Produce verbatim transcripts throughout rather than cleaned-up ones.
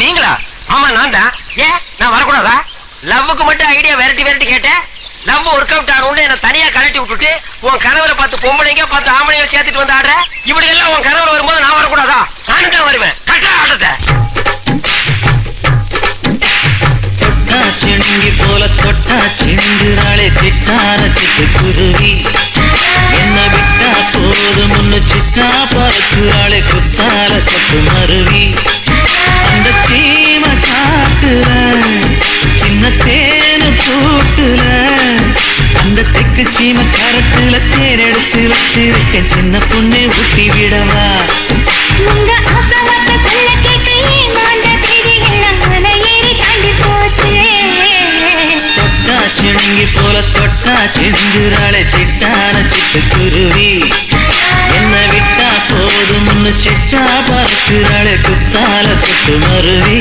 நீங்களா? ஆமா நான்டா. ஏ நான் வரக்கூடாதா? லவ்வுக்கு மட்டும் ஐடியா வெரைட்டி வெரைட்டி கேட்டேன். லவ் வொர்க் அவுட் ஆகும்னு என்ன தனியா கலட்டி விட்டுட்டு உன் கணவரை பார்த்து பொம்பளைங்க பார்த்து ஆம்பளைங்க சேர்த்துட்டு வந்து ஆடுற. இப்படி எல்லாம் உன் கணவர் வரும்போது நான் வரக்கூடாதா? நானும் தான் வருவேன். கட்டா ஆடுதே. செண்டி போல தொட்டா செண்டுறாளே சித்தார சிட்டு குருவி என்ன விட்டா போது முன்னு சித்தா பறக்குறாளே குத்தால கொத்து மருவி அந்த சீம காட்டுற சின்ன தேனு கூட்டுல அந்த தெக்கு சீம கரத்துல தேரெடுத்து வச்சிருக்க சின்ன பொண்ணு ஊட்டி விடவா செணங்கி போல தொட்டா செஞ்சுறாளே சிட்டான சிட்டு குருவி என்ன விட்டா போது முன்னு சிட்டா பார்க்கிறாளே குத்தால குத்து மருவி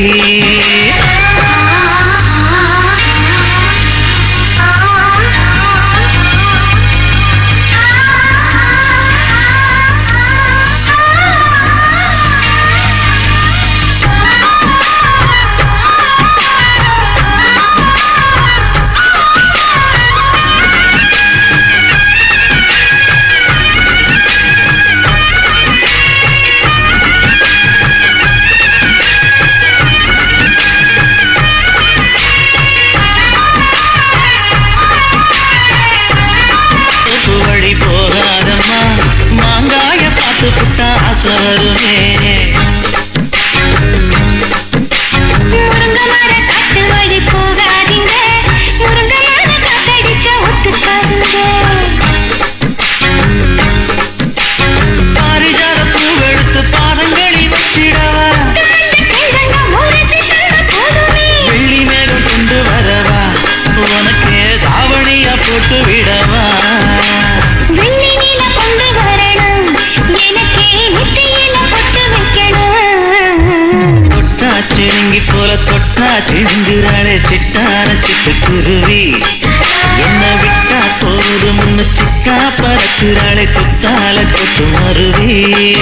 செஞ்சுறாளே சிட்டான சிட்டு குருவி என்ன விட்டா போது முன்னு சிட்டா பறக்குறாளே குத்தால கொத்து மருவி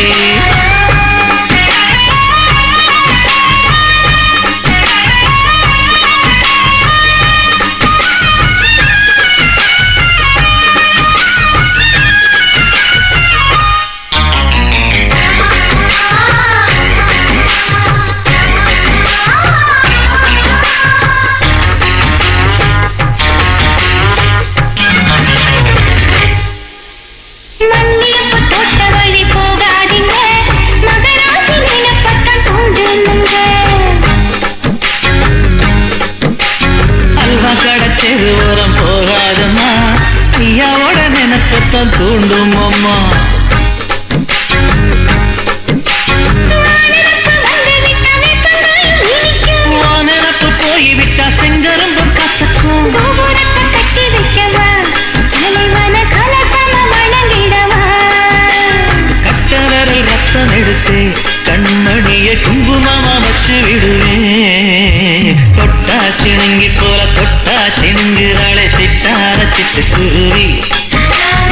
தூண்டும் அம்மா வானப்பு போய்விட்டா செங்கரும்பு கசக்கும் கட்டி வைக்கவா கட்டவரல் ரத்தம் எடுத்து கண்மணியை குங்குமமா வச்சு விடுவேன். தொட்டா சிணுங்கி போல தொட்டா சிணுங்குறாளே சிட்டார சிட்டு குருவி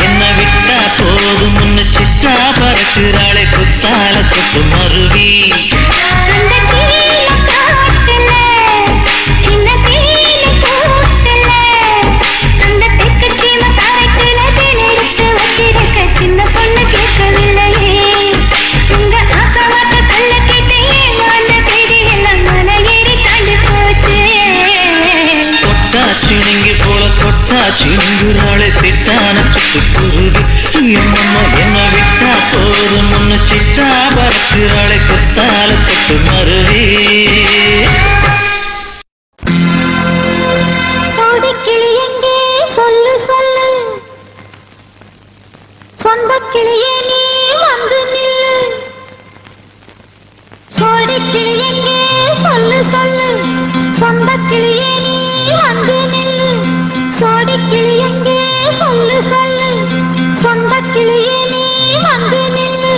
என்ன விட்டா போது முன்னு சிட்டா பறக்குறாளே குத்தால கொத்து மருவி செஞ்சுறாளே திட்டான சிட்டு குருவி என்னம்மா என்ன விட்டா போது முன்னு சிட்டா பறக்குறாளே குத்தால கொத்து மருவி சோடிக்கிளி எங்கே சொல்லு சொல்லு சொந்த கிளியே நீ வந்து நில்லு சோடிக்கிளி எங்கே சொல்லு சொல்லு சொந்த கிளியே நீ வந்து நில்லு சோடிக்கிளி எங்கே சொல்லு சொல்லு சொந்த கிளியே நீ வந்து நில்லு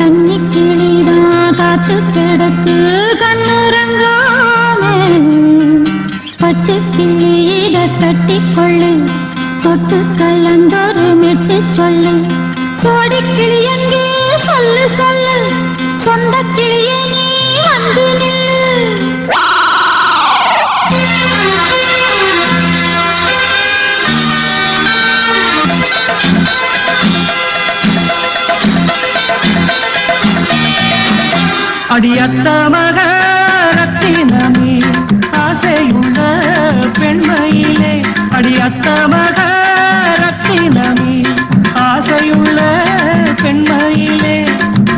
கன்னி கிளிதான் காத்து கிடக்கு கண்ணுறங்காமே பட்டு கிளியிட தட்டி கொள்ளு தொட்டு கலந்தொரு மெட்டு சொல்லு சோடிக்கிளி எங்கே சொல்லு சொல்லு சொந்த கிளியே நீ வந்து நில்லு. ஆதியத்த மகரத்தினமே ஆசையுள்ள பெண்மையிலே அடியத்த மகரத்தினமே ஆசையுள்ள பெண்மையிலே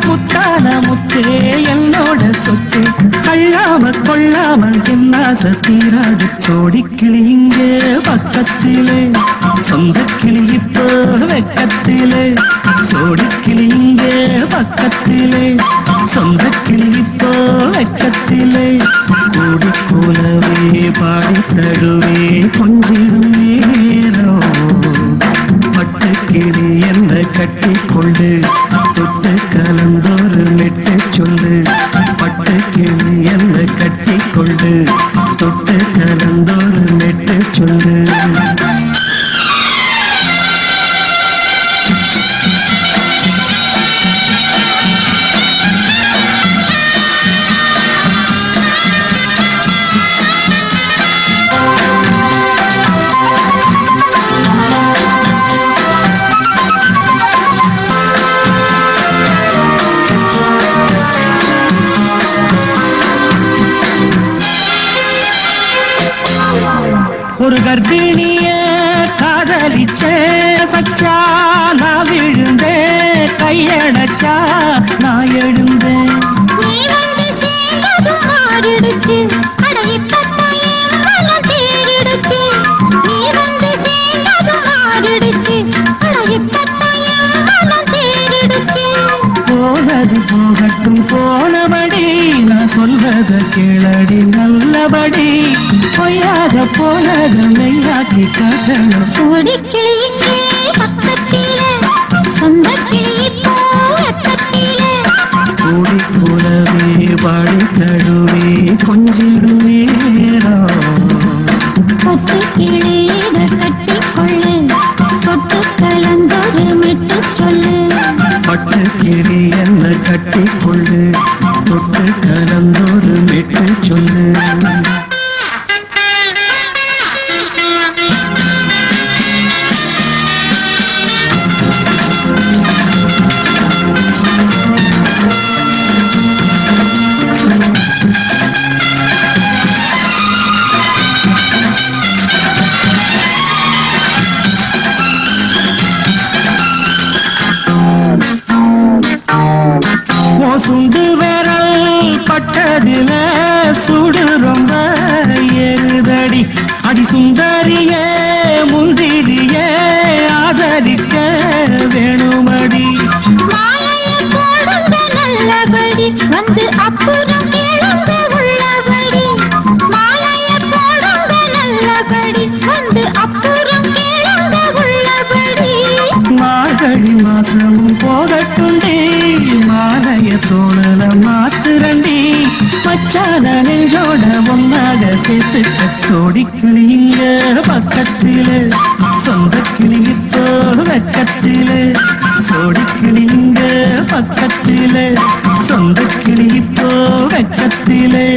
முத்தான முத்தே என்னோட சொத்து கல்லாம கொள்ளாமல் என் ஆசை தீராது சோடிக்கிளி இங்கே பக்கத்திலே சொந்தக்கிளி இப்போ வெக்கத்திலே சோடிக்கிளி இங்கே பக்கத்திலே சொந்தக்கிளி இப்போ வெக்கத்திலே கூடி போலவே பாடி தழுவே கொஞ்சிடும் நேரம் பட்டுக்கிளி என்னை கட்டிக்கொண்டு தொட்டு கலந்தோறு மெட்டு சொல்லு பட்டுக்கிளி என்னை கட்டிக்கொண்டு தொட்டு கலந்தோறு மெட்டு சொல்லு ஒரு கர்ப்பிணிய காதலிச்ச சச்சா நான் விழுந்தே கையடச்சா நான் எழுந்தேன் போனது போகட்டும் போனபடி நான் சொல்றத கேளடி நல்லபடி பொய்யாத போனது மெய்யாக்கி காட்டணும் சோடிக்கிளி இங்கே பக்கத்திலே சொந்தக்கிளி இப்போ பக்கத்திலே கூடி கூடவே பாடி தடுவே கொஞ்சிடும் நேரம் பட்டுக்கிளியிட கட்டிக்கொள்ளு தொட்டு கலந்தோடு மெட்டு சொல்லு பட்டுக்கிளி என்னை கட்டிக்கொள்ளு தொட்டு கலந்தோடு மெட்டு சொல்லு சுண்டு விரல் பட்டதில சுடு ரொம்ப ஏறுதடி அடி சுந்தரிய முந்திரிய ஆதரிக்க வேணுமடி வந்து அப்புறம் உள்ளபடி மாலையை போடுங்க நல்லபடி வந்து அப்புறம் உள்ளபடி மார்கழி மாசமும் போகட்டுண்டி மாலைய தோணல மாத்திரண்டி மச்சான நெஞ்சோட ஒன்னாக சேர்த்துட்ட சோடிக்கிளி இங்க பக்கத்திலே சொந்தக்கிளி தோடு வெக்கத்திலே சோடிக்கிளி இங்க பக்கத்திலே சொந்தக்கிளி இப்போ வெக்கத்திலே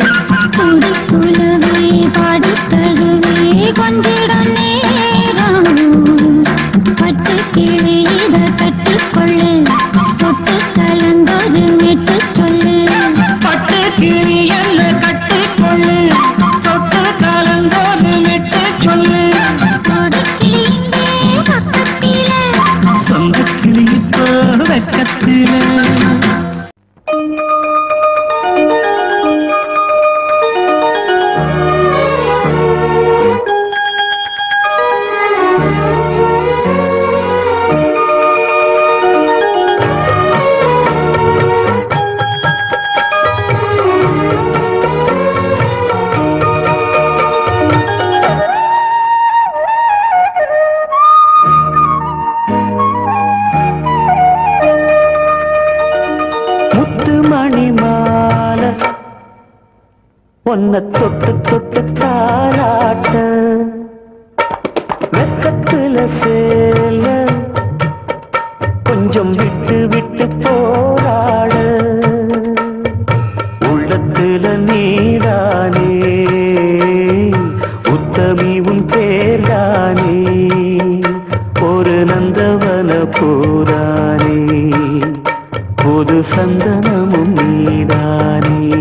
கூடி கூடவே பாடி தழுவே கொஞ்சிடும் நேரம் பட்டுக்கிளி இத கட்டிக்கொள்ளு தொட்டு கலந்தோடு மெட்டு சொல்லு பட்டுக்கிளி என்னை கட்டிக்கொள்ளு தொட்டு கலந்தோடு மெட்டு சொல்லு சோடிக்கிளி இங்கே பக்கத்திலே சொந்தக்கிளி இப்போ வெக்கத்திலே உன்னை தொட்டு தொட்டு தாராட்ட வெக்கத்துல சேல கொஞ்சம் விட்டு விட்டு போராட உள்ளத்துல நீதானே உத்தமி உன் பேர்தானே ஒரு நந்தவன போரானே ஒரு சந்தனமும் நீதானே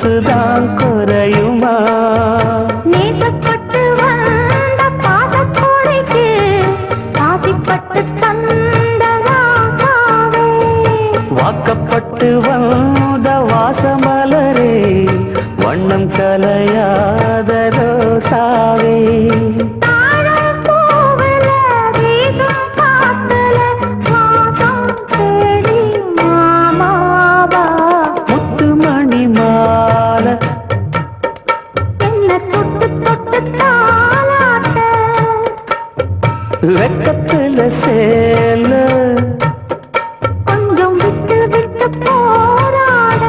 கொசுதான் குறையுமா? நேசப்பட்டு வந்த பாதக் கோடைக்கு ஆசைப்பட்டு தந்த வாசாவே, வாக்கப்பட்டு வந்த வாசமலரே, வண்ணம் கலையாத ரோசாவே. வெக்கத்தில் சேல கொஞ்சம் விட்டு விட்டு போராட,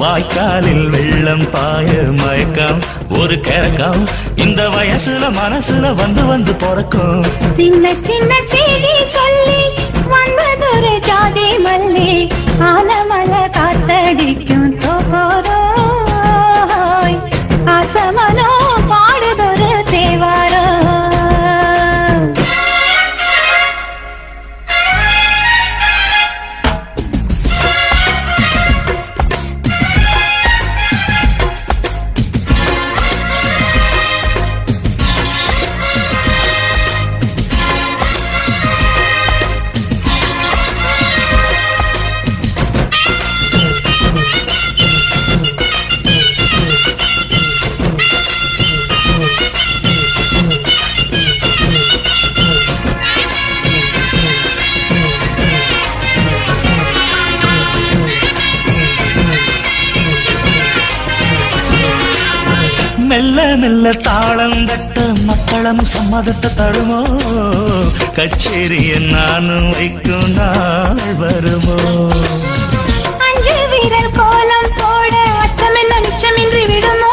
வாய்க்காலில் வெள்ளம் பாய மயக்கம் ஒரு கரக்கம் இந்த வயசுல மனசுல வந்து வந்து பொறக்கும். சின்ன சின்ன செய்தி சொல்லி வந்ததொரு ஜாதி மல்லி ஆலமல காத்தடிக்கும் சோரோய் ஆசமனோ பாடுதொரு தேவாரோ. மெல்ல மெல்ல தாளந்தட்ட மக்களும் சம்மதத்தை தருமோ, கச்சேரிய நானும் வைக்கும் நாள் வருமோ. அஞ்சு வீரர் கோலம் போட அச்சமென்ன நிச்சமின்றி விடுமோ,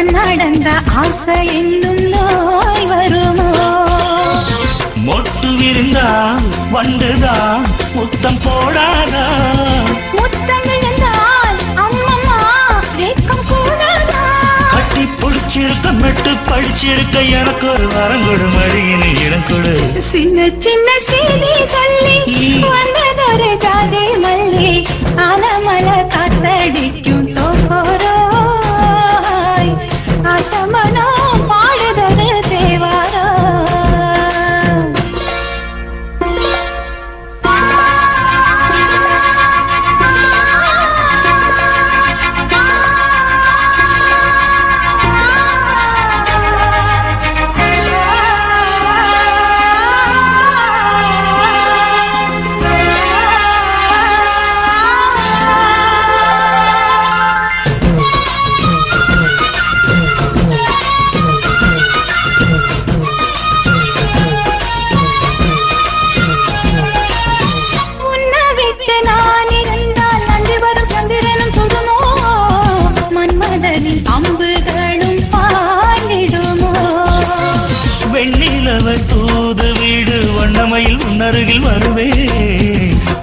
அந்நாடந்த ஆசை என்னும் நோய் வருமோ. மொட்டு விருந்தா வண்டுதான் முத்தம் போடாதா வரங்கொடு மடியின் இடம் கொடு சின்ன சின்ன சீதி சொல்லி வந்ததொரு ஜாதி மல்லி ஆனமல காத்தடிக்கும் தோகோரோ ஆசமனோ பாடுதொரு தேவாரோ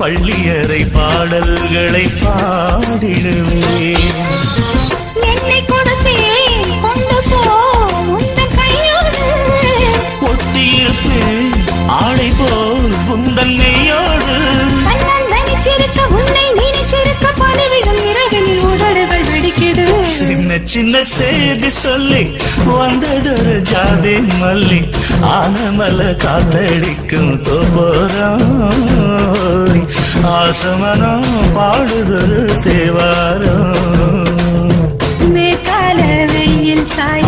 பள்ளியறை பாடல்களை பாடிடுவேன் என்னை கொடுத்தே கொண்டு போந்தன் கையோடு ஒட்டியிருப்பேன் ஆடை போல் உந்தன் நெய்யோடு நினைச்சிருக்க உன்னை நினைச்சிருக்க பணிவிடும் இரவில் உதடுகள் வெடிக்கிடு சின்ன சின்ன செய்தி சொல்லி வந்ததொரு ஜாதி மல்லி ஆனமல காத்தடிக்கும் தோபோரம் ஆசமனம் பாடுதொரு தேவாரம் மேற்கால வெயில் சாய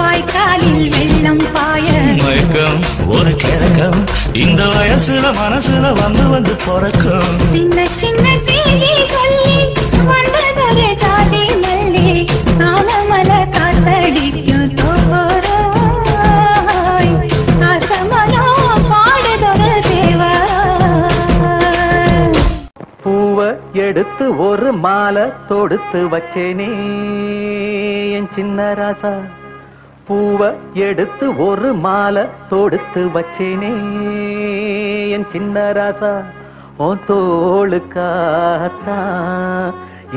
வாய்க்காலில் வெள்ளம் பாய மயக்கம் ஒரு கிழக்கம் இந்த வயசுல மனசுல வந்து வந்து பிறக்கும் சின்ன சின்ன தேவி சொல்லி வந்ததொரு ஜாதி மல்லி ஆனமல காத்தடிக்கும் தோபோரம் எடுத்து ஒரு மாலை தொடுத்து வச்சேனே என் சின்ன ராசா பூவை எடுத்து ஒரு மாலை தொடுத்து வச்சேனே என் சின்ன ராசா உன் தோளுக்காகத்தான்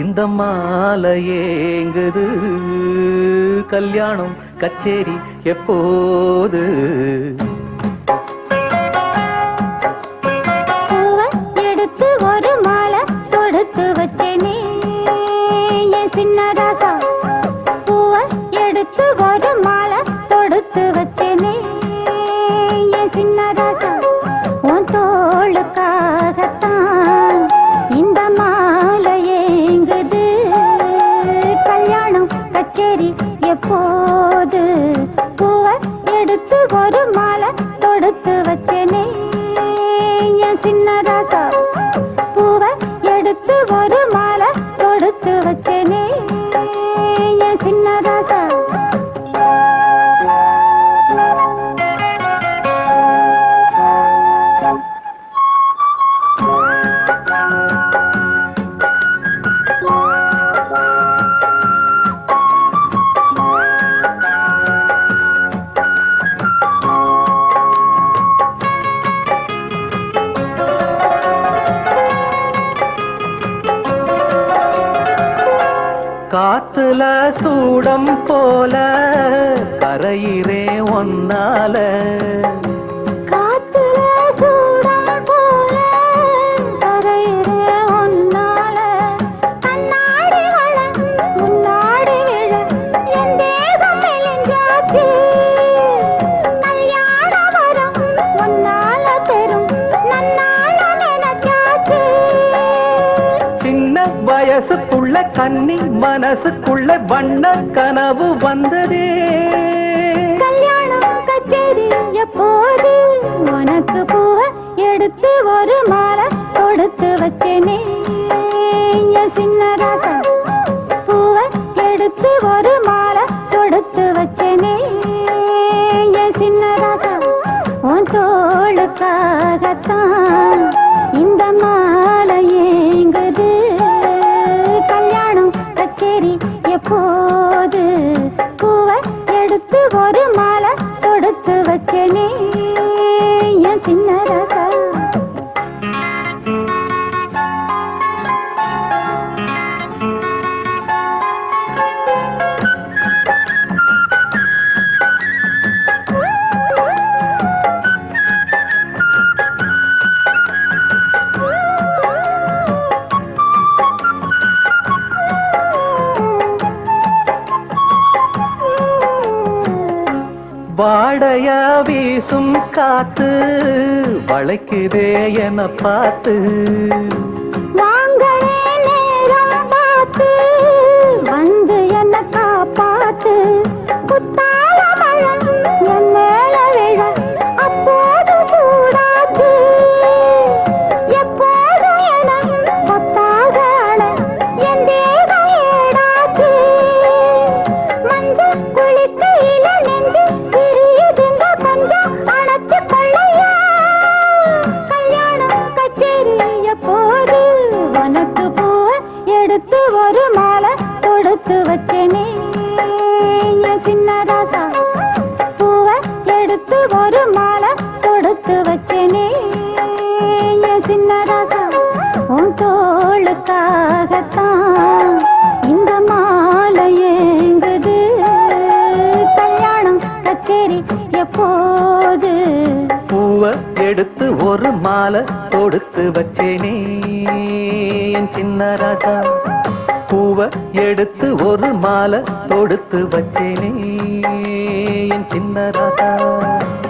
இந்த மாலை ஏங்குது கல்யாணம் கச்சேரி எப்போது வாடையா வீசும் காத்து வளைக்குதே என பார்த்து வாங்களே நேரம் பார்த்து வந்து என்ன காப்பாத்து புத்தால மழை என் மேல விழ அப்போது சூடாச்சு எப்போது என ஒத்தாக என் தேவை ஏடாச்சு மஞ்சள் குளிக்கையில நெஞ்சு माला तोड़त्तु वच्चेने एन चिन्न रासा।